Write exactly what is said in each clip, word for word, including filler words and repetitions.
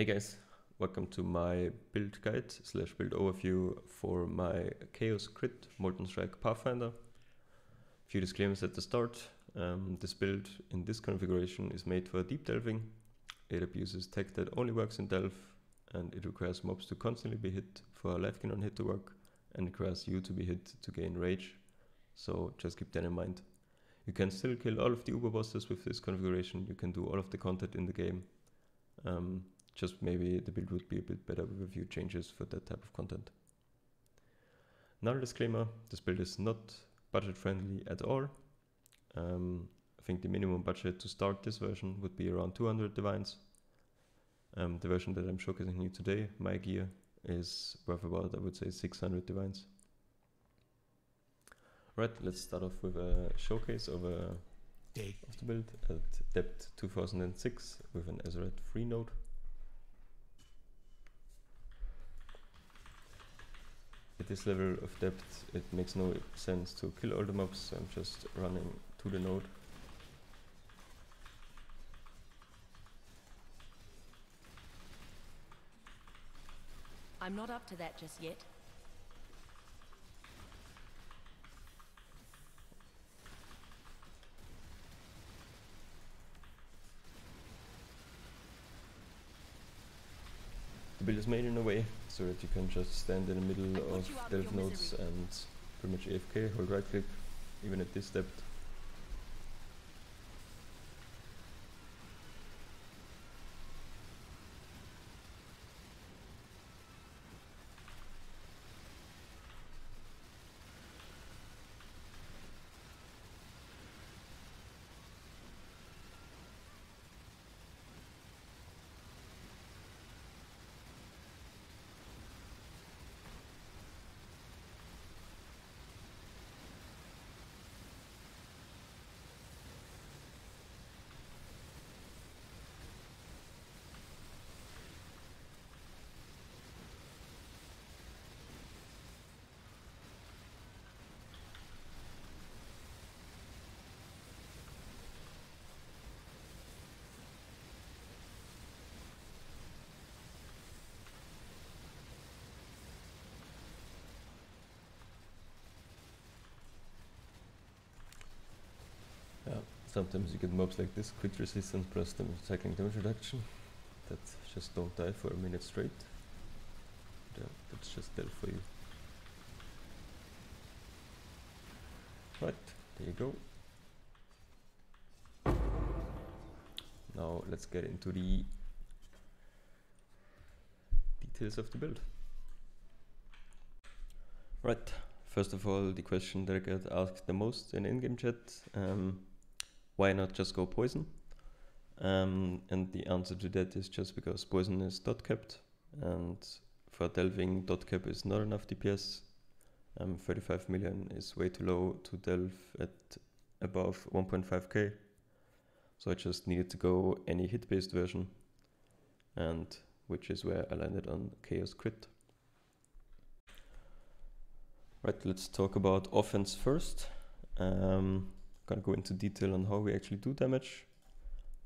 Hey guys, welcome to my build guide slash build overview for my Chaos Crit Molten Strike Pathfinder. Few disclaimers at the start. Um, this build in this configuration is made for deep delving. It abuses tech that only works in Delve, and it requires mobs to constantly be hit for a lifegain on hit to work, and requires you to be hit to gain rage, so just keep that in mind. You can still kill all of the uber bosses with this configuration, you can do all of the content in the game, um, just maybe the build would be a bit better with a few changes for that type of content. Another disclaimer, this build is not budget friendly at all. Um, I think the minimum budget to start this version would be around two hundred divines. Um, the version that I'm showcasing you today, my gear, is worth about, I would say, six hundred divines. Right, let's start off with a showcase of, a, of the build at depth two thousand six with an Azerite free node. At this level of depth, it makes no sense to kill all the mobs, so I'm just running to the node. I'm not up to that just yet. The build is made in a way so that you can just stand in the middle of Delve nodes and pretty much A F K, hold right click, even at this depth. Sometimes you get mobs like this, crit resistance plus damage, cycling damage reduction, that just don't die for a minute straight. Yeah, that's just there for you. Right, there you go. Now let's get into the details of the build. Right, first of all, the question that I get asked the most in in-game chat. Um, Why not just go poison? Um, and the answer to that is just because poison is dot capped, and for delving dot cap is not enough D P S. Um, thirty-five million is way too low to delve at above one point five K. So I just needed to go any hit based version, and which is where I landed on Chaos Crit. Right, let's talk about offense first. Um, Gonna go into detail on how we actually do damage.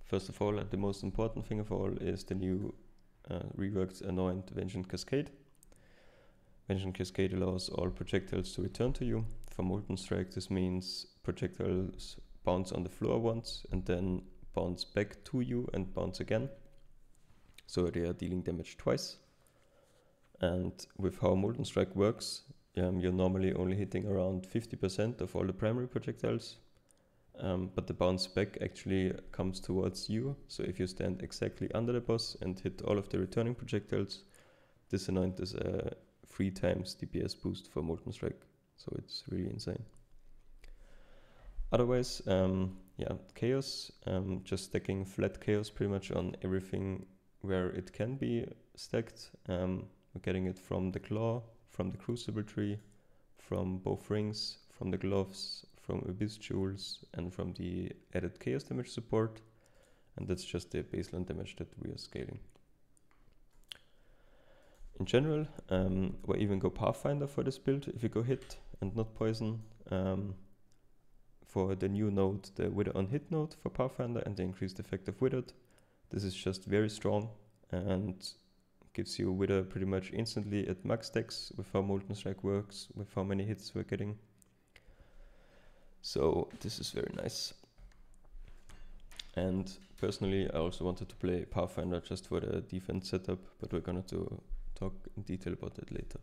First of all, and the most important thing of all, is the new uh, reworked anoint Vengeance Cascade. Vengeance Cascade allows all projectiles to return to you. For Molten Strike, this means projectiles bounce on the floor once and then bounce back to you and bounce again. So they are dealing damage twice. And with how Molten Strike works, um, you're normally only hitting around fifty percent of all the primary projectiles. Um, but the bounce back actually comes towards you, so if you stand exactly under the boss and hit all of the returning projectiles, this anoint is a three times D P S boost for Molten Strike, so it's really insane. Otherwise, um, yeah, chaos, um, just stacking flat chaos pretty much on everything where it can be stacked. Um, we're getting it from the claw, from the crucible tree, from both rings, from the gloves, from Abyss jewels, and from the added chaos damage support, and that's just the baseline damage that we are scaling. In general, um, we even go Pathfinder for this build if you go hit and not poison. Um, for the new node, the Wither on hit node for Pathfinder and the increased effect of Withered, this is just very strong and gives you Wither pretty much instantly at max decks with how Molten Strike works, with how many hits we're getting. So this is very nice. And personally, I also wanted to play Pathfinder just for the defense setup, but we're going to talk in detail about that later.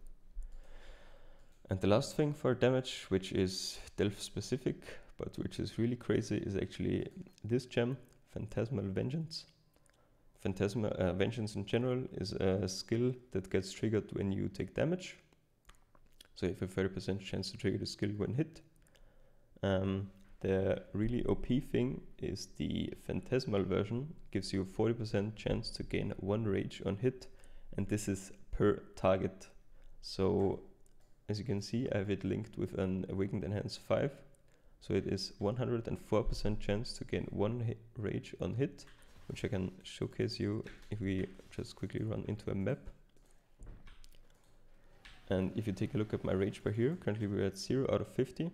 And the last thing for damage, which is Delve specific, but which is really crazy, is actually this gem, Phantasmal Vengeance. Phantasmal uh, Vengeance in general is a skill that gets triggered when you take damage. So you have a thirty percent chance to trigger the skill when hit. Um, the really O P thing is the Phantasmal version gives you forty percent chance to gain one rage on hit, and this is per target. So as you can see, I have it linked with an Awakened Enhance five, so it is one hundred four percent chance to gain one rage on hit, which I can showcase you if we just quickly run into a map. And if you take a look at my rage bar here, currently we're at zero out of fifty,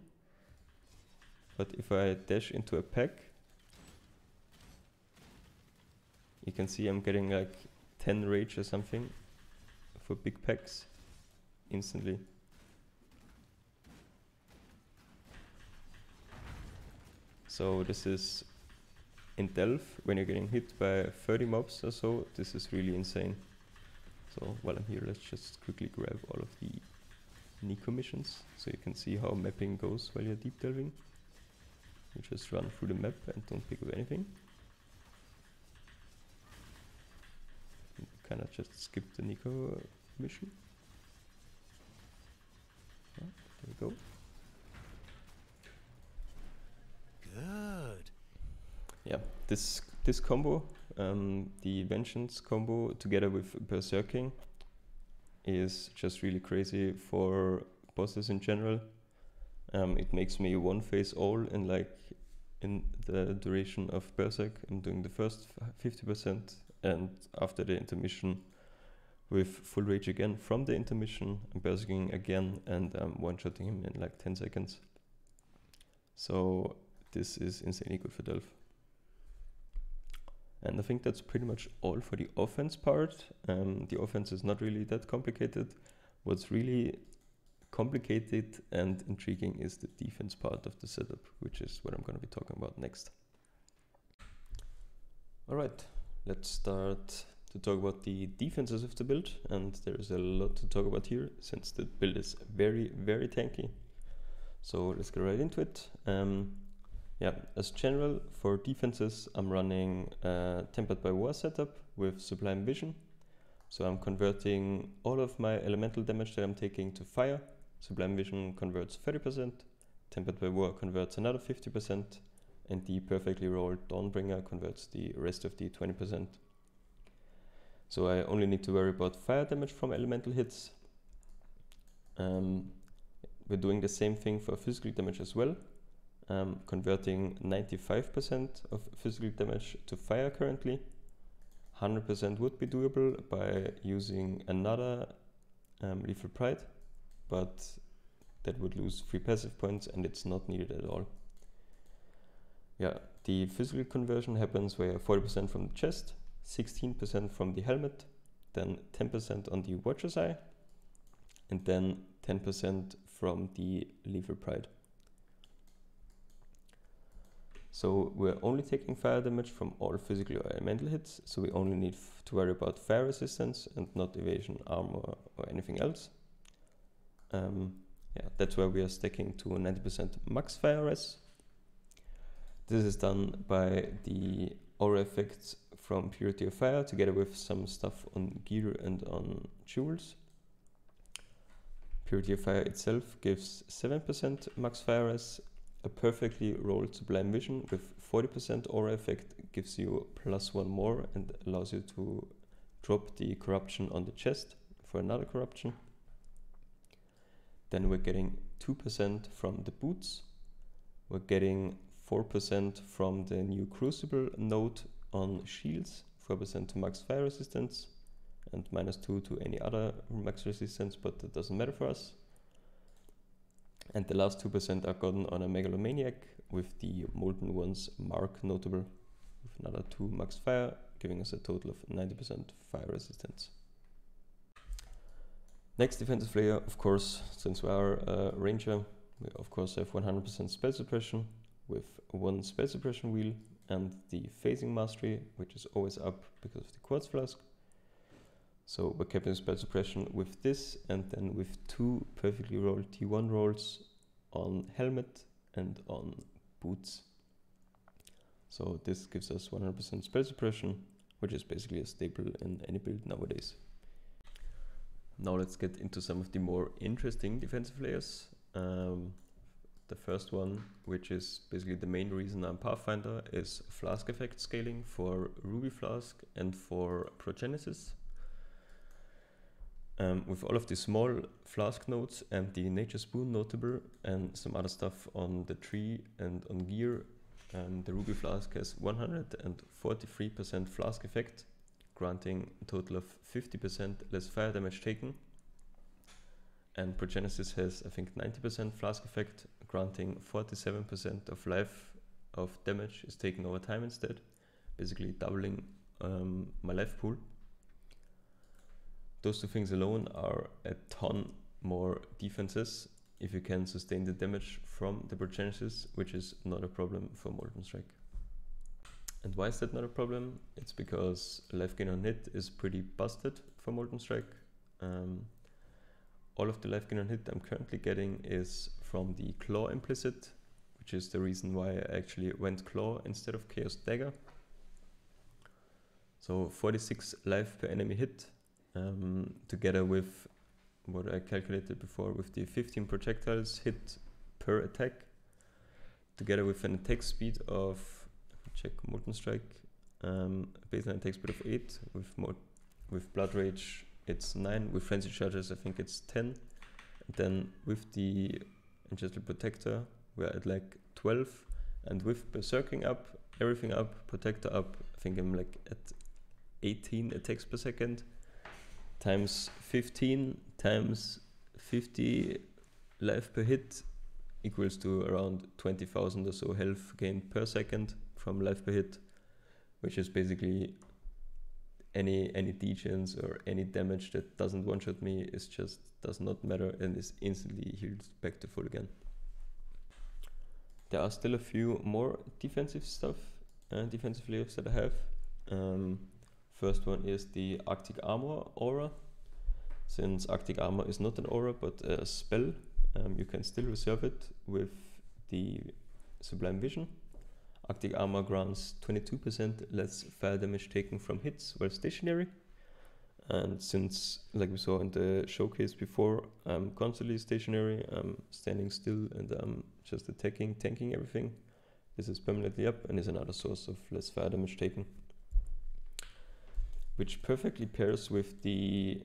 but if I dash into a pack, you can see I'm getting like ten rage or something for big packs instantly. So this is in Delve, when you're getting hit by thirty mobs or so, this is really insane. So while I'm here, let's just quickly grab all of the Nico missions, so you can see how mapping goes while you're deep delving. You just run through the map and don't pick up anything. You kinda just skip the Nico mission. Oh, there we go. Good. Yeah, this this combo, um, the Vengeance combo together with Berserking, is just really crazy for bosses in general. Um, it makes me one phase all in like in the duration of Berserk. I'm doing the first fifty percent, and after the intermission with full rage again from the intermission, I'm Berserking again, and I'm one-shotting him in like ten seconds. So this is insanely good for Delve. And I think that's pretty much all for the offense part. Um, the offense is not really that complicated. What's really complicated and intriguing is the defense part of the setup, which is what I'm going to be talking about next. Alright, let's start to talk about the defenses of the build, and there is a lot to talk about here since the build is very, very tanky. So let's get right into it. Um, yeah, as general for defenses, I'm running a Tempered by War setup with Sublime Vision. So I'm converting all of my elemental damage that I'm taking to fire. Sublime Vision converts thirty percent, Tempered by War converts another fifty percent, and the perfectly rolled Dawnbringer converts the rest of the twenty percent. So I only need to worry about fire damage from elemental hits. Um, we're doing the same thing for physical damage as well. I'm converting ninety-five percent of physical damage to fire currently. one hundred percent would be doable by using another um, Lethal Pride, but that would lose three passive points and it's not needed at all. Yeah, the physical conversion happens where forty percent from the chest, sixteen percent from the helmet, then ten percent on the Watcher's Eye, and then ten percent from the Lethal Pride. So we're only taking fire damage from all physical or elemental hits, so we only need f to worry about fire resistance and not evasion, armor, or anything else. Um, yeah, that's why we are stacking to ninety percent max fire res. This is done by the aura effects from Purity of Fire, together with some stuff on gear and on jewels. Purity of Fire itself gives seven percent max fire res. A perfectly rolled Sublime Vision with forty percent aura effect gives you plus one more and allows you to drop the corruption on the chest for another corruption. Then we're getting two percent from the boots. We're getting four percent from the new Crucible node on shields, four percent to max fire resistance, and minus two to any other max resistance, but that doesn't matter for us. And the last two percent are gotten on a Megalomaniac with the Molten One's mark notable, with another two max fire giving us a total of ninety percent fire resistance. Next defensive layer, of course, since we are a ranger, we of course have one hundred percent spell suppression with one spell suppression wheel and the phasing mastery, which is always up because of the quartz flask. So we're keeping spell suppression with this, and then with two perfectly rolled T one rolls on helmet and on boots. So this gives us one hundred percent spell suppression, which is basically a staple in any build nowadays. Now let's get into some of the more interesting defensive layers. Um, the first one, which is basically the main reason I'm Pathfinder, is flask effect scaling for Ruby Flask and for Progenesis. Um, with all of the small flask nodes and the nature spoon notable and some other stuff on the tree and on gear, um, the Ruby Flask has one hundred forty-three percent flask effect, granting a total of fifty percent less fire damage taken. And Progenesis has, I think, ninety percent flask effect, granting forty-seven percent of life of damage is taken over time instead, basically doubling um, my life pool. Those two things alone are a ton more defenses if you can sustain the damage from the Progenesis, which is not a problem for Molten Strike. And why is that not a problem? It's because life gain on hit is pretty busted for Molten Strike. Um, all of the life gain on hit I'm currently getting is from the claw implicit, which is the reason why I actually went claw instead of chaos dagger. So forty-six life per enemy hit, Um, together with what I calculated before with the fifteen projectiles hit per attack, together with an attack speed of, check Molten Strike, um, baseline attack speed of eight, with, Mol with Blood Rage it's nine, with Frenzy Charges I think it's ten, and then with the Ancestral Protector we're at like twelve, and with Berserking up, everything up, Protector up, I think I'm like at eighteen attacks per second, times fifteen times fifty life per hit equals to around twenty thousand or so health gained per second from life per hit, which is basically any any degents or any damage that doesn't one-shot me is just does not matter and is instantly healed back to full again. There are still a few more defensive stuff, uh, defensive layers that I have. Um, First one is the Arctic Armor aura. Since Arctic Armor is not an aura but a spell, um, you can still reserve it with the Sublime Vision. Arctic Armor grants twenty-two percent less fire damage taken from hits while stationary. And since, like we saw in the showcase before, I'm constantly stationary, I'm standing still and I'm just attacking, tanking everything. This is permanently up and is another source of less fire damage taken, which perfectly pairs with the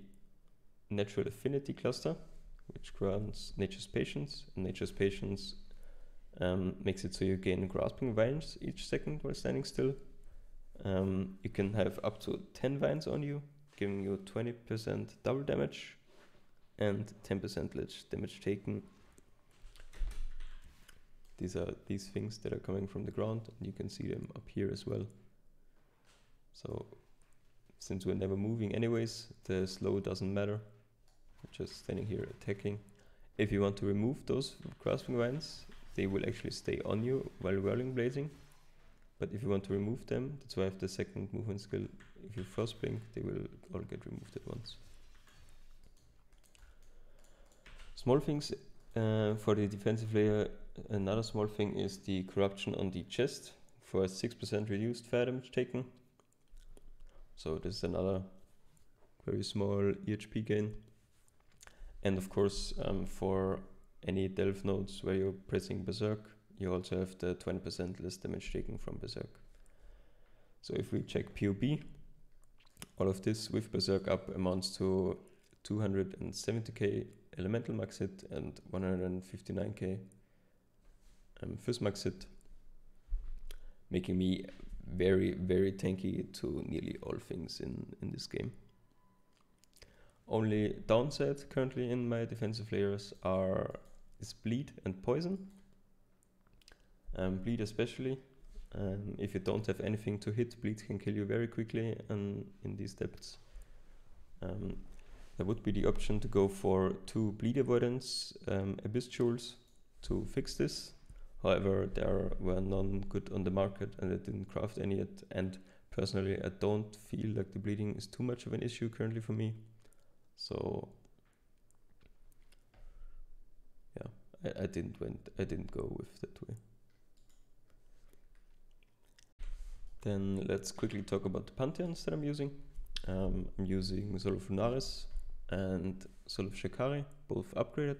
Natural Affinity cluster, which grants Nature's Patience. And Nature's Patience um, makes it so you gain Grasping Vines each second while standing still. Um, you can have up to ten vines on you, giving you twenty percent double damage and ten percent less damage taken. These are these things that are coming from the ground, and you can see them up here as well. So, since we're never moving anyways, the slow doesn't matter. We're just standing here attacking. If you want to remove those Grasping Vines, they will actually stay on you while whirling blazing. But if you want to remove them, that's why I have the second movement skill. If you Frostblink, they will all get removed at once. Small things uh, for the defensive layer. Another small thing is the corruption on the chest for six percent reduced fire damage taken. So this is another very small E H P gain. And of course, um, for any Delve nodes where you're pressing Berserk, you also have the twenty percent less damage taken from Berserk. So if we check P O B, all of this with Berserk up amounts to two hundred seventy K elemental max hit and one hundred fifty-nine K um, fizz max hit, making me very, very tanky to nearly all things in, in this game. Only downside currently in my defensive layers are is bleed and poison. Um, bleed especially, Um, if you don't have anything to hit, bleed can kill you very quickly, and in these depths um, there would be the option to go for two bleed avoidance um, Abyss jewels to fix this. However, there were none good on the market and I didn't craft any yet, and personally I don't feel like the bleeding is too much of an issue currently for me. So yeah, I, I didn't went I didn't go with that way. Then let's quickly talk about the Pantheons that I'm using. Um, I'm using Soul of Lunaris and Soul of Shekari, both upgraded.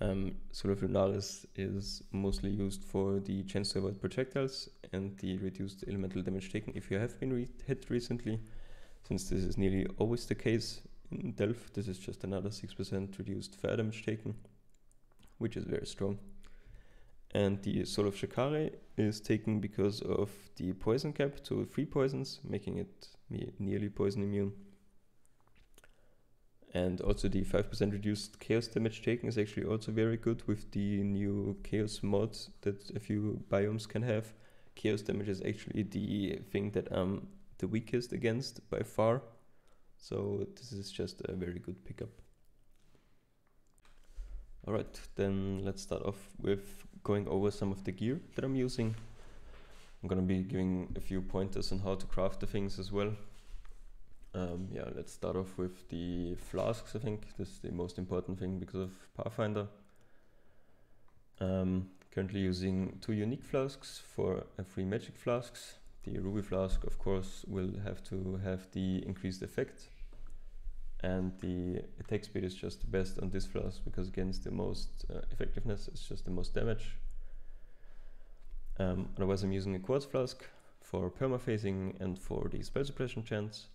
Um, Soul of Lunaris is mostly used for the chance to avoid projectiles and the reduced elemental damage taken if you have been re hit recently. Since this is nearly always the case in Delve, this is just another six percent reduced fire damage taken, which is very strong. And the Soul of Shekari is taken because of the poison cap to three poisons, making it nearly poison immune. And also the five percent reduced chaos damage taken is actually also very good with the new chaos mod that a few biomes can have. Chaos damage is actually the thing that I'm the weakest against by far, so this is just a very good pickup. Alright, then let's start off with going over some of the gear that I'm using. I'm gonna be giving a few pointers on how to craft the things as well. Um, yeah, let's start off with the flasks, I think. This is the most important thing because of Pathfinder. Um, currently using two unique flasks for uh, three magic flasks. The Ruby Flask, of course, will have to have the increased effect. And the attack speed is just the best on this flask because against the most uh, effectiveness, it's just the most damage. Um, otherwise, I'm using a Quartz Flask for perma-phasing and for the Spell Suppression chance.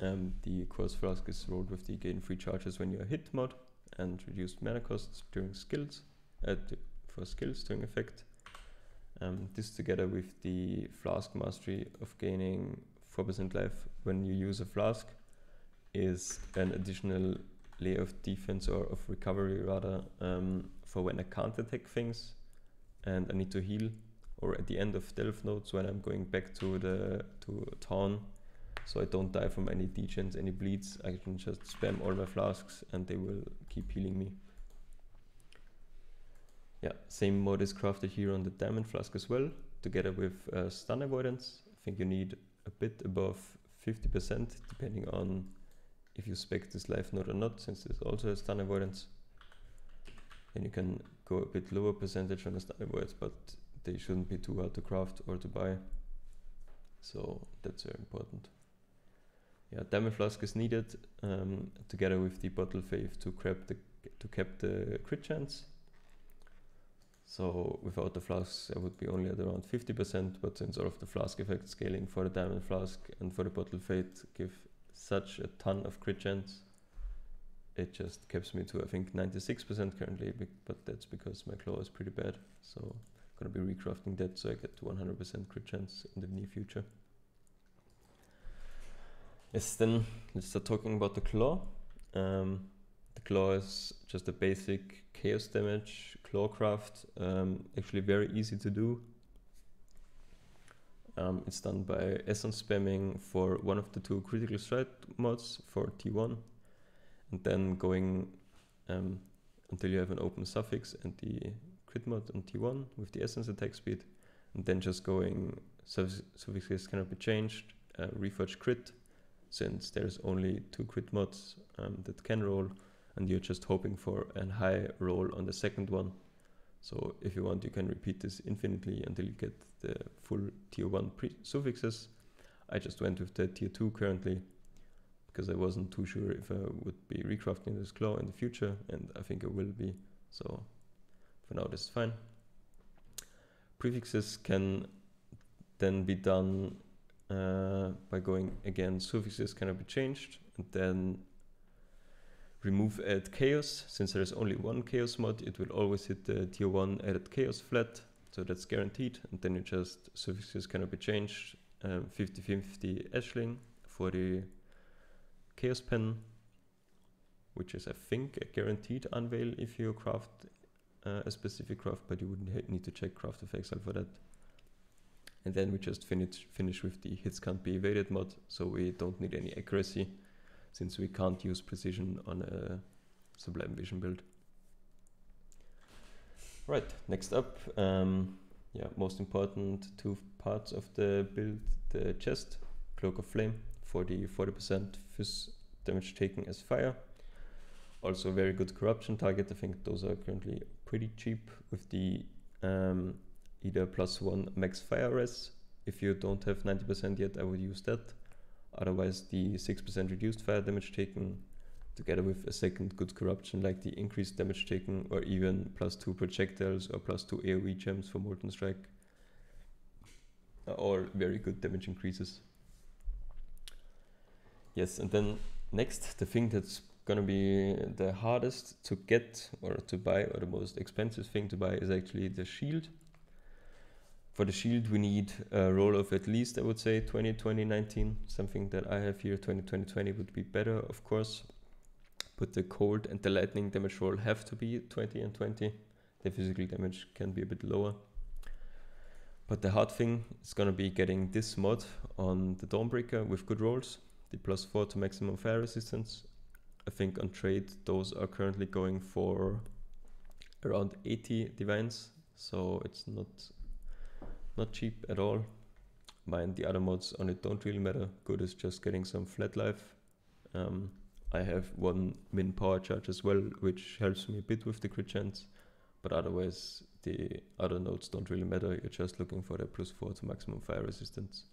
Um, the Quartz Flask is rolled with the gain three charges when you are hit mod and reduced mana costs during skills, uh, for skills during effect. Um, this together with the Flask Mastery of gaining four percent life when you use a flask is an additional layer of defense, or of recovery rather, um, for when I can't attack things and I need to heal, or at the end of Delve nodes when I'm going back to the to town, so I don't die from any degens, any bleeds. I can just spam all my flasks and they will keep healing me. Yeah, same mod is crafted here on the Diamond Flask as well, together with uh, stun avoidance. I think you need a bit above fifty percent depending on if you spec this life node or not, since this also has stun avoidance. Then you can go a bit lower percentage on the stun avoids, but they shouldn't be too hard to craft or to buy. So that's very important. Yeah, Diamond Flask is needed um, together with the Bottle Faith to cap the to cap the crit chance. So without the flasks, I would be only at around fifty percent, but since all of the flask effect scaling for the Diamond Flask and for the Bottle Faith give such a ton of crit chance, it just keeps me to, I think, ninety-six percent currently, but that's because my claw is pretty bad, so I'm going to be recrafting that so I get to one hundred percent crit chance in the near future. Yes, then let's start talking about the claw. Um, the claw is just a basic chaos damage claw craft, um, actually very easy to do. Um, it's done by essence spamming for one of the two critical strike mods for T one, and then going um, until you have an open suffix and the crit mod on T one with the essence attack speed, and then just going suff suffixes cannot be changed, uh, reforge crit, since there's only two crit mods um, that can roll, and you're just hoping for a high roll on the second one. So if you want, you can repeat this infinitely until you get the full tier one pre suffixes. I just went with the tier two currently because I wasn't too sure if I would be recrafting this claw in the future, and I think I will be, so for now this is fine. Prefixes can then be done uh, by going again, suffixes cannot be changed, and then remove add chaos. Since there is only one chaos mod, it will always hit the tier one added chaos flat, so that's guaranteed. And then you just suffixes cannot be changed, fifty fifty um, ashling for the chaos pen, which is I think a guaranteed unveil if you craft uh, a specific craft, but you wouldn't need to check Craft of Exile for that. And then we just finish, finish with the hits can't be evaded mod, so we don't need any accuracy, since we can't use precision on a Sublime Vision build. Right, next up, um, yeah, most important two parts of the build, the chest, Cloak of Flame, for the forty percent fist damage taken as fire. Also very good corruption target. I think those are currently pretty cheap with the um, either plus one max fire res. If you don't have ninety percent yet, I would use that. Otherwise the six percent reduced fire damage taken, together with a second good corruption like the increased damage taken, or even plus two projectiles or plus two A O E gems for Molten Strike, are all very good damage increases. Yes, and then next, the thing that's gonna be the hardest to get or to buy, or the most expensive thing to buy, is actually the shield. For the shield we need a roll of at least, I would say, twenty, twenty, nineteen, something that I have here. Twenty, twenty, twenty would be better, of course, but the cold and the lightning damage roll have to be twenty and twenty. The physical damage can be a bit lower. But the hard thing is gonna be getting this mod on the Dawnbreaker with good rolls, the plus four to maximum fire resistance. I think on trade those are currently going for around eighty divines, so it's not not cheap at all. Mind the other mods on it don't really matter. Good is just getting some flat life. Um, I have one min power charge as well, which helps me a bit with the crit chance, but otherwise the other nodes don't really matter. You're just looking for the plus four to maximum fire resistance.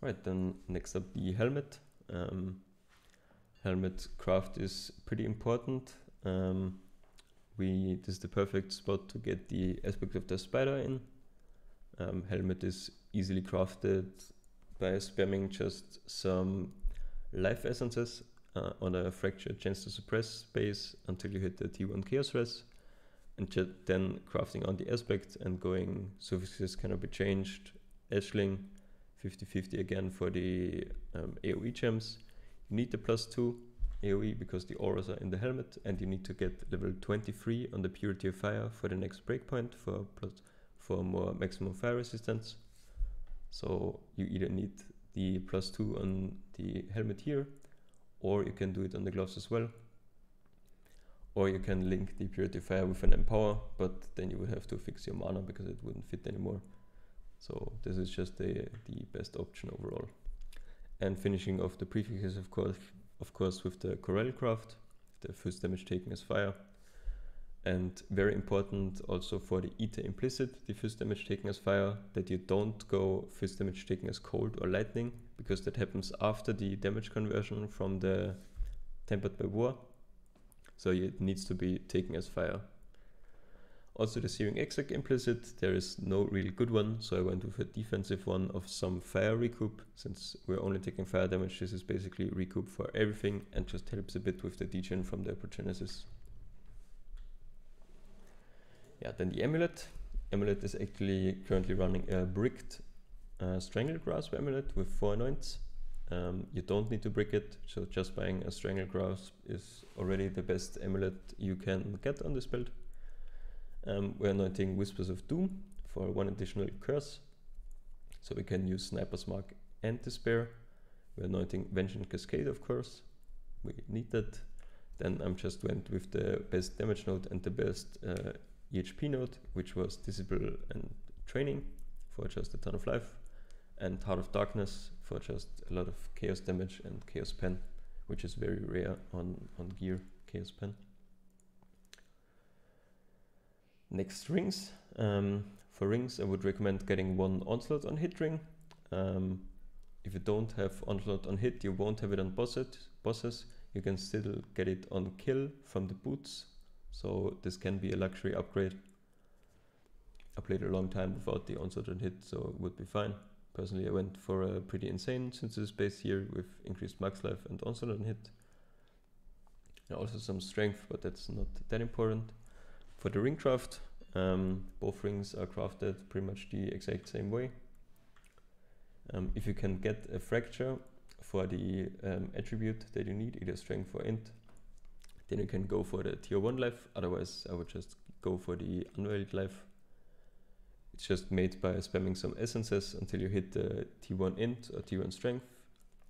Right, then next up, the helmet. Um, helmet craft is pretty important. Um, we this is the perfect spot to get the aspect of the spider in. Um, helmet is easily crafted by spamming just some life essences uh, on a fractured chance to suppress space until you hit the T one chaos res, and then crafting on the aspect and going surfaces cannot be changed, Ashling, fifty fifty again for the um, A O E gems. You need the plus two A O E because the auras are in the helmet, and you need to get level twenty-three on the Purity of Fire for the next breakpoint for plus for more maximum fire resistance. So you either need the plus two on the helmet here, or you can do it on the gloves as well, or you can link the Purity of Fire with an Empower, but then you would have to fix your mana because it wouldn't fit anymore. So this is just the, the best option overall. And finishing off the prefixes, of course, of course with the Corel craft, the first damage taken as fire. And very important also for the Ether implicit, the first damage taken as fire, that you don't go first damage taken as cold or lightning, because that happens after the damage conversion from the Tempered by War. So it needs to be taken as fire. Also the Searing Exec implicit, there is no really good one, so I went with a defensive one of some fire recoup. Since we're only taking fire damage, this is basically recoup for everything, and just helps a bit with the degen from the Progenesis. Yeah, then the amulet. Amulet is actually currently running a bricked uh, Strangled Grasp amulet with four anoints. Um, you don't need to brick it, so just buying a Strangled Grasp is already the best amulet you can get on this build. Um, we're anointing Whispers of Doom for one additional curse, so we can use Sniper's Mark and Despair. We're anointing Vengeance Cascade, of course, we need that. Then I just went with the best damage node and the best uh, E H P node, which was Disciple and Training for just a ton of life, and Heart of Darkness for just a lot of chaos damage and chaos pen, which is very rare on, on gear, chaos pen. Next, rings. Um, for rings, I would recommend getting one Onslaught on Hit ring. Um, if you don't have Onslaught on Hit, you won't have it on bosses. You can still get it on kill from the boots, so this can be a luxury upgrade. I played a long time without the Onslaught on Hit, so it would be fine. Personally, I went for a pretty insane synthesis base here with increased max life and Onslaught on Hit. And also some strength, but that's not that important. For the ring craft, um, both rings are crafted pretty much the exact same way. Um, if you can get a fracture for the um, attribute that you need, either strength or int, then you can go for the tier one life. Otherwise I would just go for the Unveiled Life. It's just made by spamming some essences until you hit the T one int or T one strength,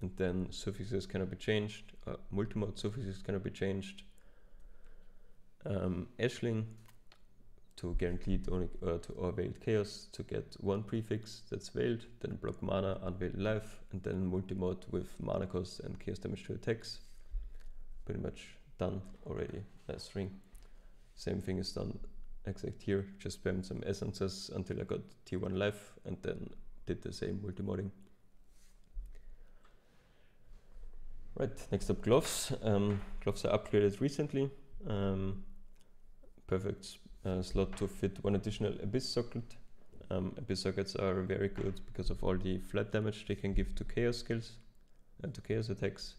and then suffixes cannot be changed, uh, multimode suffixes cannot be changed. Um, Ashling to guaranteed only, uh, to, or Veiled Chaos to get one prefix that's veiled, then block mana, Unveiled Life, and then multimode with mana cost and chaos damage to attacks. Pretty much done already. Nice string. Same thing is done exact here, just spammed some essences until I got T one life and then did the same multimodding. Right, next up, gloves. Um, gloves are upgraded recently. Um, perfect uh, slot to fit one additional Abyss socket. Um, Abyss sockets are very good because of all the flat damage they can give to chaos skills and to chaos attacks.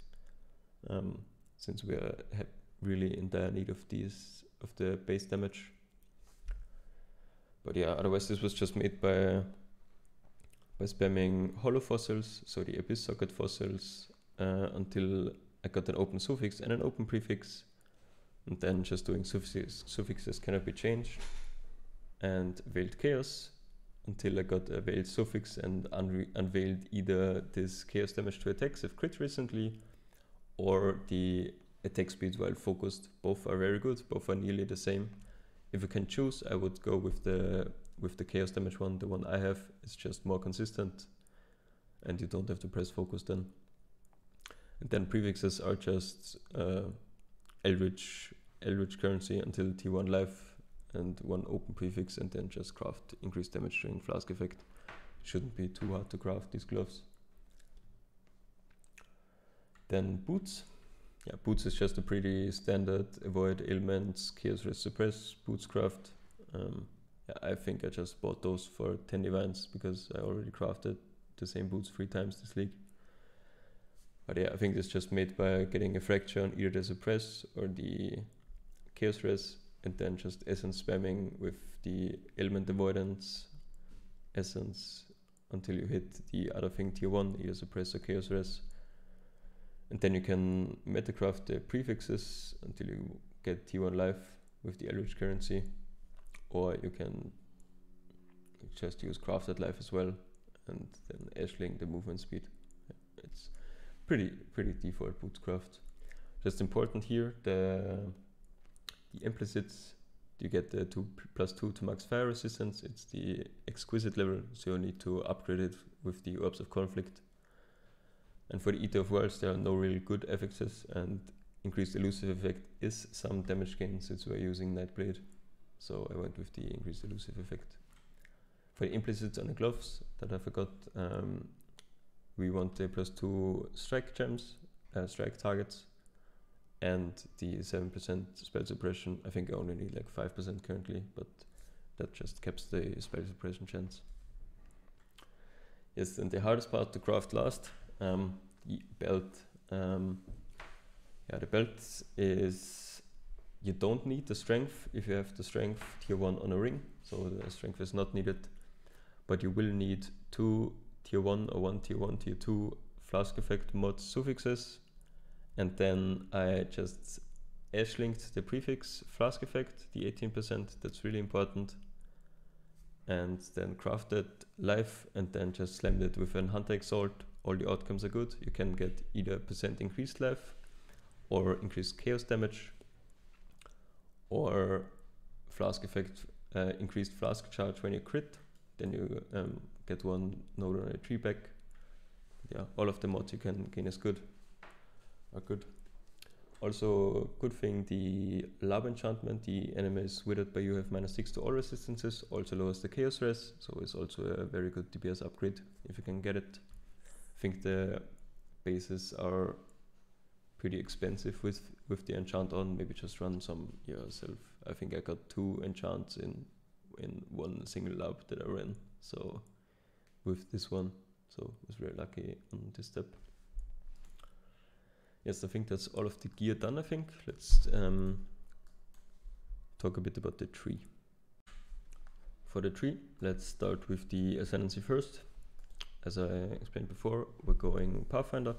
Um, since we are really in dire need of these, of the base damage. But yeah, otherwise this was just made by by spamming hollow fossils, so the Abyss socket fossils, uh, until I got an open suffix and an open prefix, and then just doing suffixes, suffixes cannot be changed, and Veiled Chaos until I got a veiled suffix and unre unveiled either this chaos damage to attacks if crit recently, or the attack speed while focused. Both are very good, both are nearly the same. If you can choose, I would go with the with the chaos damage one. The one I have is just more consistent, and you don't have to press focus then. And then prefixes are just uh, Eldritch Eldritch currency until T one life, and one open prefix, and then just craft increased damage during flask effect. Shouldn't be too hard to craft these gloves. Then boots. Yeah, boots is just a pretty standard avoid ailments, chaos rest suppress, boots craft. Um, yeah, I think I just bought those for ten divines because I already crafted the same boots three times this league. But yeah, I think it's just made by getting a fracture on either the suppress or the chaos rest, and then just essence spamming with the ailment avoidance essence until you hit the other thing tier one, either suppress or chaos rest. And then you can metacraft the prefixes until you get T one life with the Eldritch currency, or you can just use crafted life as well, and then Ashling the movement speed. It's pretty pretty default bootcraft. Just important here, the the implicits, you get the two plus two to max fire resistance. It's the exquisite level, so you need to upgrade it with the Orbs of Conflict. And for the Eater of Worlds, there are no really good effects, and increased elusive effect is some damage gain since we're using Nightblade. So I went with the increased elusive effect. For the implicits on the gloves that I forgot, um, we want the plus two strike gems, uh, strike targets, and the seven percent spell suppression. I think I only need like five percent currently, but that just caps the spell suppression chance. Yes, and the hardest part to craft last. Um, the belt, um, yeah, the belt is, you don't need the strength if you have the strength tier one on a ring, so the strength is not needed, but you will need two tier one or one tier one, tier two flask effect mod suffixes, and then I just ash-linked the prefix flask effect, the eighteen percent, that's really important, and then crafted life, and then just slammed it with an Hunter Exalt. All the outcomes are good. You can get either percent increased life, or increased chaos damage, or flask effect, uh, increased flask charge when you crit. Then you um, get one node on a tree back. Yeah, all of the mods you can gain is good. Are good. Also, good thing, the Lab enchantment, the enemies withered by you have minus six to all resistances. Also lowers the chaos res, so it's also a very good D P S upgrade if you can get it. I think the bases are pretty expensive with with the enchant on. Maybe just run some yourself. I think I got two enchants in in one single lab that I ran, so with this one, so I was very lucky on this step. Yes, I think that's all of the gear done. I think let's um, talk a bit about the tree. For the tree, let's start with the ascendancy first. As I explained before, we're going Pathfinder.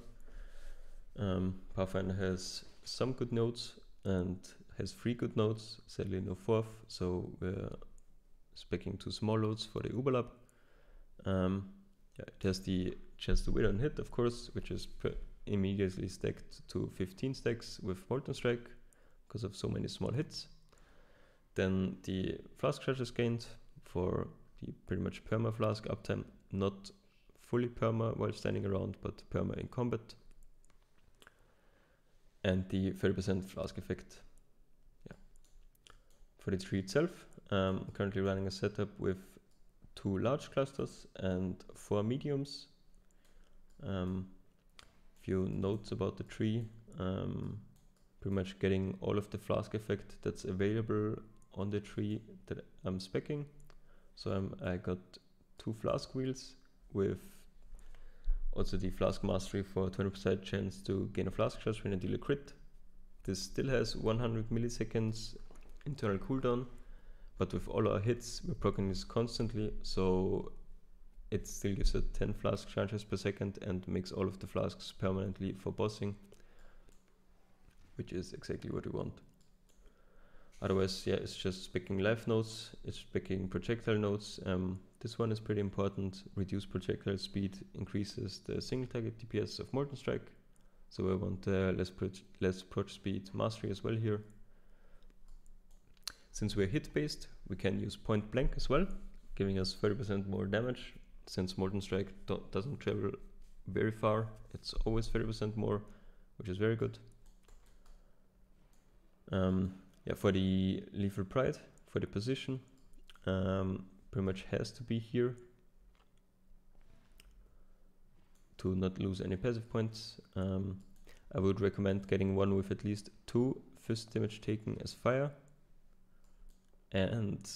Um, Pathfinder has some good nodes, and has three good nodes, sadly no fourth, so we're speccing two small loads for the Uberlap. Um, yeah, it has the chance to wither and hit, of course, which is immediately stacked to fifteen stacks with Molten Strike because of so many small hits. Then the Flask Charge is gained for the pretty much perma Flask uptime, not fully perma while standing around, but perma in combat. And the thirty percent Flask effect. Yeah. For the tree itself, um, I'm currently running a setup with two large clusters and four mediums. Um, few notes about the tree. Um, pretty much getting all of the Flask effect that's available on the tree that I'm speccing. So um, I got two Flask wheels with also the Flask Mastery for twenty percent chance to gain a Flask Charge when I deal a crit. This still has one hundred milliseconds internal cooldown, but with all our hits we're proccing this constantly, so it still gives us ten Flask Charges per second and makes all of the flasks permanently for bossing, which is exactly what we want. Otherwise, yeah, it's just speccing life nodes, it's speccing projectile nodes. Um, this one is pretty important. Reduced projectile speed increases the single target D P S of Molten Strike. So I want uh, less, pro less proc speed mastery as well here. Since we're hit based, we can use point blank as well, giving us thirty percent more damage. Since Molten Strike do doesn't travel very far, it's always thirty percent more, which is very good. Um, Yeah, for the Lethal Pride, for the position, um, pretty much has to be here to not lose any passive points. Um, I would recommend getting one with at least two fist damage taken as fire and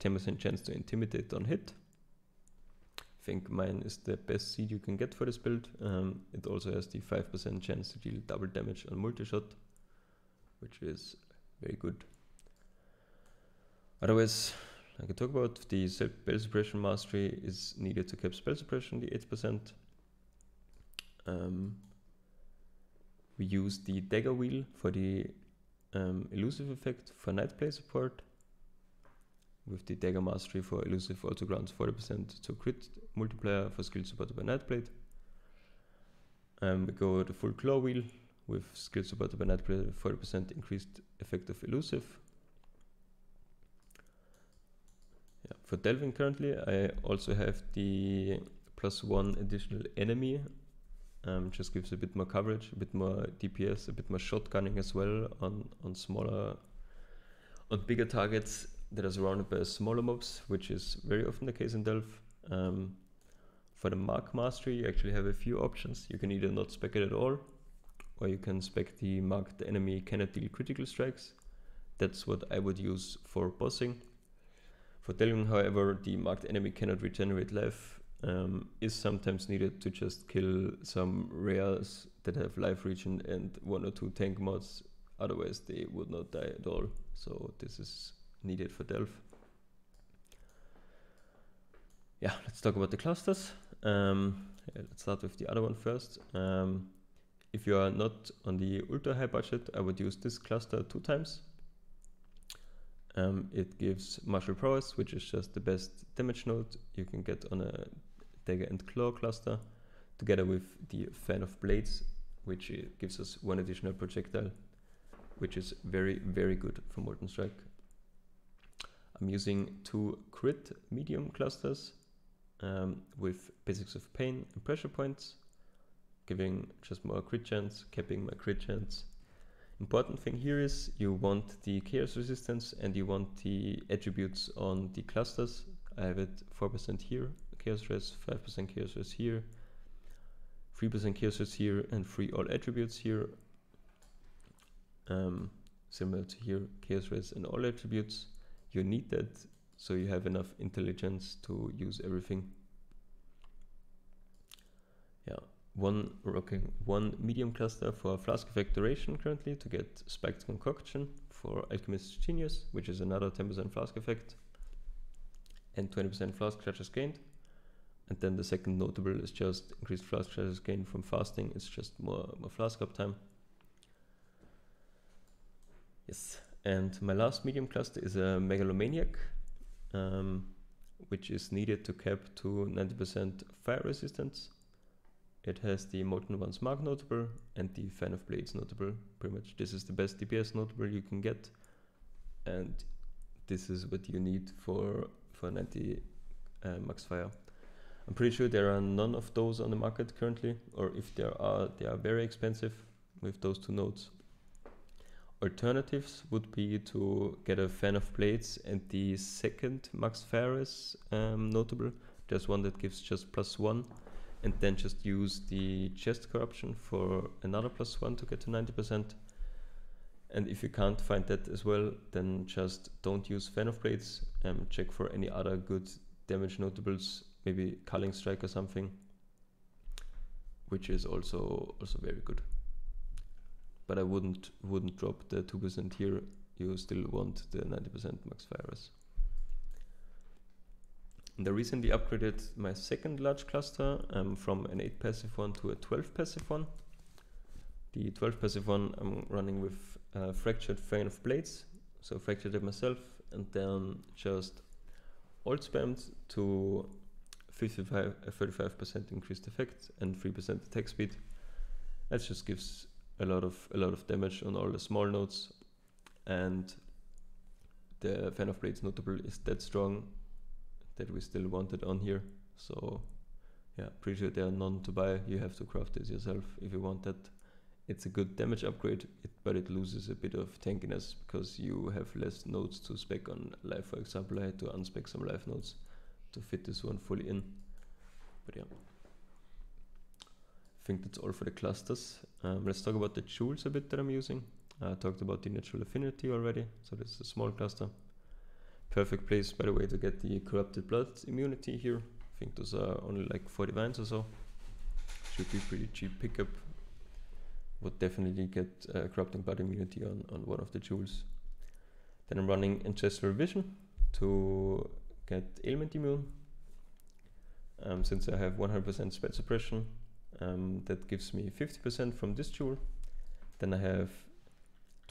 ten percent chance to intimidate on hit. I think mine is the best seed you can get for this build. Um, it also has the five percent chance to deal double damage on multi-shot, which is very good. Otherwise, I can talk about the Spell Suppression Mastery is needed to cap Spell Suppression, the eight percent. Um, we use the Dagger Wheel for the um, Elusive effect for Nightblade support, with the Dagger Mastery for Elusive also grants forty percent to crit multiplier for skill supported by Nightblade. Um, we go the full Claw Wheel, with skill supported by Nightblade, forty percent increased effect of Elusive. Yeah, for Delving currently, I also have the plus one additional enemy. Um, just gives a bit more coverage, a bit more D P S, a bit more shotgunning as well on, on smaller, on bigger targets that are surrounded by smaller mobs, which is very often the case in Delve. Um, for the Mark Mastery, you actually have a few options. You can either not spec it at all, or you can spec the marked enemy cannot deal critical strikes. That's what I would use for bossing. For Delving, however, the marked enemy cannot regenerate life um, is sometimes needed to just kill some rares that have life regen and one or two tank mods, otherwise they would not die at all, so this is needed for Delve. Yeah, let's talk about the clusters. Um, yeah, let's start with the other one first. Um, If you are not on the ultra high budget, I would use this cluster two times. Um, it gives Martial Prowess, which is just the best damage node you can get on a Dagger and Claw cluster, together with the Fan of Blades, which gives us one additional projectile, which is very, very good for Molten Strike. I'm using two crit medium clusters um, with Basics of Pain and Pressure Points, giving just more crit chance, capping my crit chance. Important thing here is you want the chaos resistance and you want the attributes on the clusters. I have it four percent here, chaos res, five percent chaos res here, three percent chaos res here, and three all attributes here. Um, similar to here, chaos res and all attributes. You need that so you have enough intelligence to use everything. Yeah. One rocking one medium cluster for Flask effect duration currently to get Spiked Concoction for Alchemist's Genius, which is another ten percent Flask effect, and twenty percent Flask Charges gained. And then the second notable is just increased Flask Charges gained from fasting. It's just more, more Flask uptime. Yes, and my last medium cluster is a Megalomaniac, um, which is needed to cap to ninety percent fire resistance. It has the Molten One's Mark notable and the Fan of Blades notable. Pretty much this is the best D P S notable you can get, and this is what you need for, for ninety uh, max fire. I'm pretty sure there are none of those on the market currently, or if there are, they are very expensive with those two nodes. Alternatives would be to get a Fan of Blades and the second Max Ferris um, notable. There's one that gives just plus one, and then just use the Chest Corruption for another plus one to get to ninety percent. And if you can't find that as well, then just don't use Fan of Blades. Um, check for any other good damage notables, maybe Culling Strike or something, which is also also very good. But I wouldn't wouldn't drop the two percent here. You still want the ninety percent max virus. And I recently upgraded my second large cluster um, from an eight passive one to a twelve passive one. The twelve passive one I'm running with uh, Fractured Fan of Blades, so fractured it myself, and then just alt spammed to fifty-five, uh, thirty-five percent increased effect and three percent attack speed. That just gives a lot of a lot of damage on all the small nodes, and the Fan of Blades notable is that strong that we still want it on here. So yeah, pretty sure there are none to buy. You have to craft this yourself if you want that. It's a good damage upgrade, it, but it loses a bit of tankiness because you have less nodes to spec on life. For example, I had to unspec some life nodes to fit this one fully in. But yeah, I think that's all for the clusters. Um, let's talk about the jewels a bit that I'm using. I talked about the Natural Affinity already, so this is a small cluster. Perfect place, by the way, to get the Corrupted Blood immunity here. I think those are only like forty vines or so. Should be pretty cheap pickup. Would definitely get uh, Corrupting Blood immunity on, on one of the jewels. Then I'm running Ancestral Vision to get Ailment Immune. Um, since I have one hundred percent Spell Suppression, Um, that gives me fifty percent from this jewel. Then I have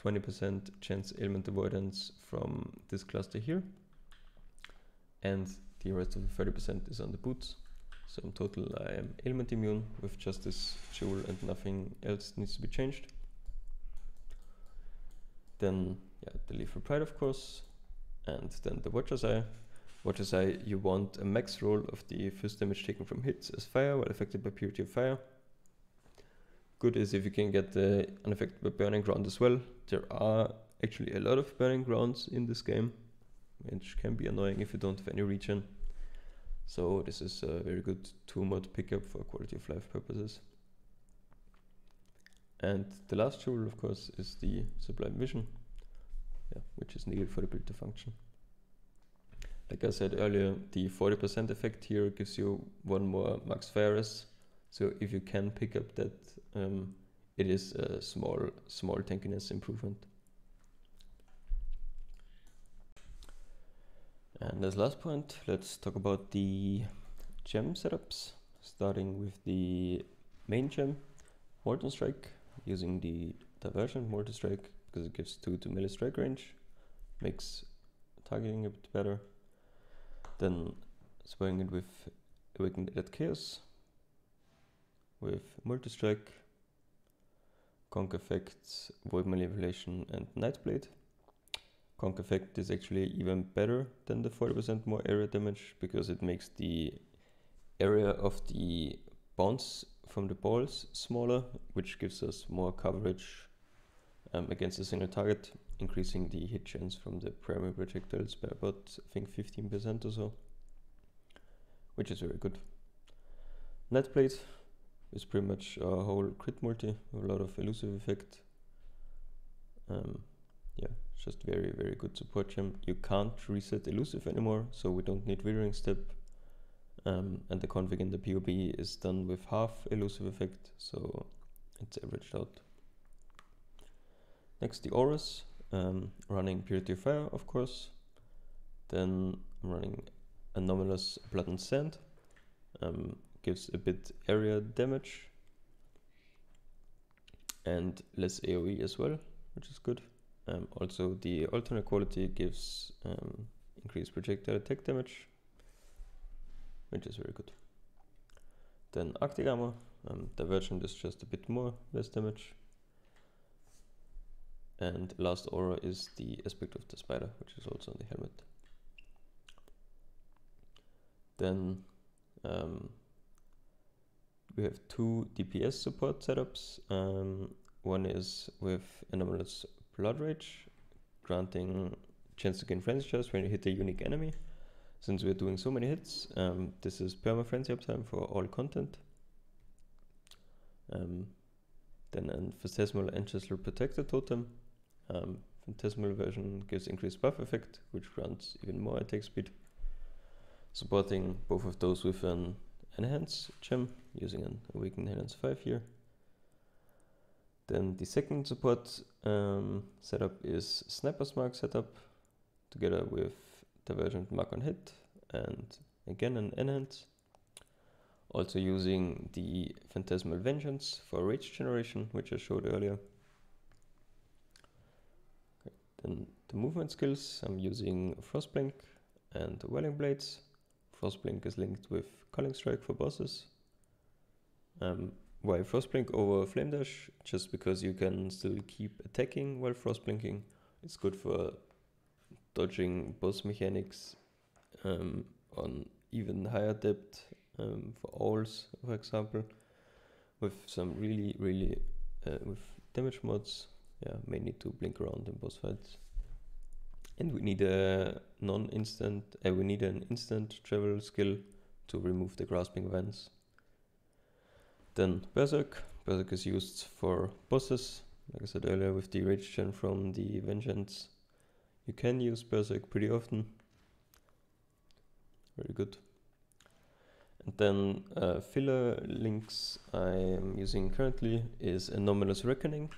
twenty percent chance ailment avoidance from this cluster here, and the rest of the thirty percent is on the boots. So in total I am ailment immune with just this jewel, and nothing else needs to be changed. Then yeah, the Lethal Pride of course, and then the Watcher's Eye. Watcher's Eye, you want a max roll of the first damage taken from hits as fire while affected by Purity of Fire. Good is if you can get the unaffected by Burning Ground as well. There are actually a lot of Burning Grounds in this game, which can be annoying if you don't have any regen. So this is a very good two mod pickup for quality of life purposes. And the last jewel of course is the Sublime Vision, yeah, which is needed for the build to function. Like I said earlier, the forty percent effect here gives you one more max virus. So if you can pick up that, um, it is a small, small tankiness improvement. And as last point, let's talk about the gem setups, starting with the main gem, Molten Strike, using the Divergent Molten Strike because it gives two to melee strike range, makes targeting a bit better. Then swaying it with Awakened at Chaos, with Multi-Strike, Conk Effects, Void Manipulation and Nightblade. Conk Effect is actually even better than the forty percent more area damage because it makes the area of the bounce from the balls smaller, which gives us more coverage um, against a single target, increasing the hit chance from the primary projectiles by about, I think, fifteen percent or so, which is very good. Nightblade is pretty much a whole crit multi with a lot of elusive effect. Um, yeah, just very, very good support gem. You can't reset elusive anymore, so we don't need Withering Step. Um, and the config in the P O B is done with half elusive effect, so it's averaged out. Next, the auras. Um, running Purity of Fire, of course. Then I'm running Anomalous Blood and Sand. Um, gives a bit area damage and less A O E as well, which is good. Um, also, the alternate quality gives um, increased projectile attack damage, which is very good. Then Arctic Armor, um, Divergent is just a bit more less damage. And last aura is the aspect of the spider, which is also on the helmet. Then um, we have two D P S support setups. Um, one is with Anomalous Blood Rage, granting chance to gain frenzy charge when you hit a unique enemy. Since we're doing so many hits, um, this is perma frenzy uptime for all content. Um, then an Phantasmal Ancestral Protector Totem. Um, Phantasmal version gives increased buff effect, which grants even more attack speed. Supporting both of those with an Enhance gem, using an Awakened Enhance five here. Then the second support um, setup is Sniper's Mark setup, together with Divergent Mark on Hit, and again an Enhance. Also using the Phantasmal Vengeance for Rage generation, which I showed earlier. Okay. Then the movement skills, I'm using Frostblink and Whirling Blades. Frostblink is linked with Culling Strike for bosses. Um, Why Frostblink over Flame Dash? Just because you can still keep attacking while Frostblinking. It's good for dodging boss mechanics um, on even higher depth um, for owls, for example, with some really, really uh, with damage mods. Yeah, may need to blink around in boss fights, and we need a non-instant. Uh, we need an instant travel skill to remove the Grasping Vines. Then Berserk. Berserk is used for bosses. Like I said earlier, with the Rage Gen from the Vengeance, you can use Berserk pretty often. Very good. And then uh, filler links I am using currently is Anomalous Reckoning.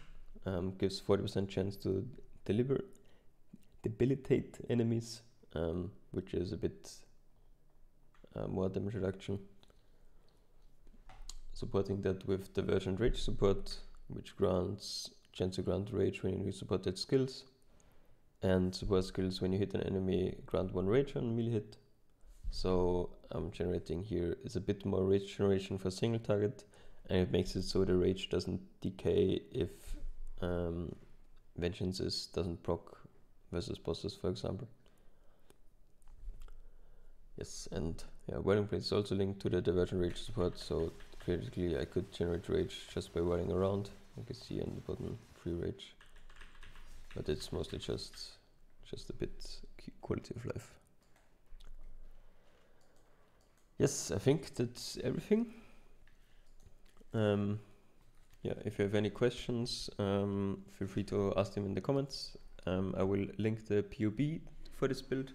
Um, gives forty percent chance to deliver, debilitate enemies, um, which is a bit uh, more damage reduction. Supporting that with Divergent Rage support, which grants chance to grant rage when you support that skills, and support skills when you hit an enemy grant one rage on melee hit. So I'm um, generating here is a bit more rage generation for single target, and it makes it so the rage doesn't decay if um, Vengeance is, doesn't proc versus bosses, for example. Yes, and yeah, Whirling Blade is also linked to the Divergent Rage support, so basically, I could generate rage just by whirling around. You can see on the bottom free rage, but it's mostly just just a bit quality of life. Yes, I think that's everything. Um, yeah, if you have any questions, um, feel free to ask them in the comments. Um, I will link the P O B for this build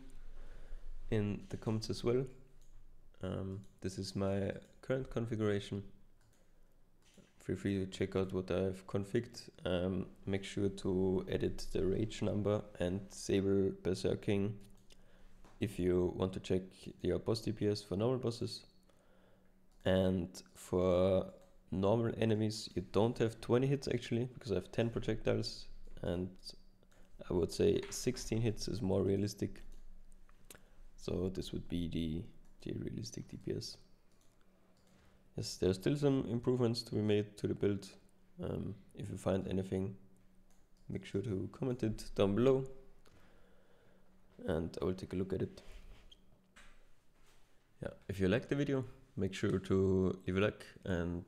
in the comments as well. Um, this is my current configuration. Feel free to check out what I've configured. Um, make sure to edit the rage number and disable Berserking if you want to check your boss D P S for normal bosses. And for normal enemies, you don't have twenty hits actually, because I have ten projectiles, and I would say sixteen hits is more realistic. So this would be the, the realistic D P S. Yes, there's still some improvements to be made to the build. Um, if you find anything, make sure to comment it down below, and I will take a look at it. Yeah, if you liked the video, make sure to leave a like and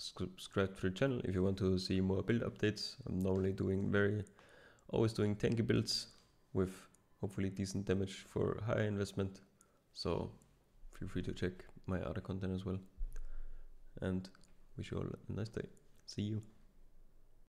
subscribe to the channel if you want to see more build updates. I'm normally doing very, always doing tanky builds with hopefully decent damage for high investment. So feel free to check my other content as well. And wish you all a nice day. See you.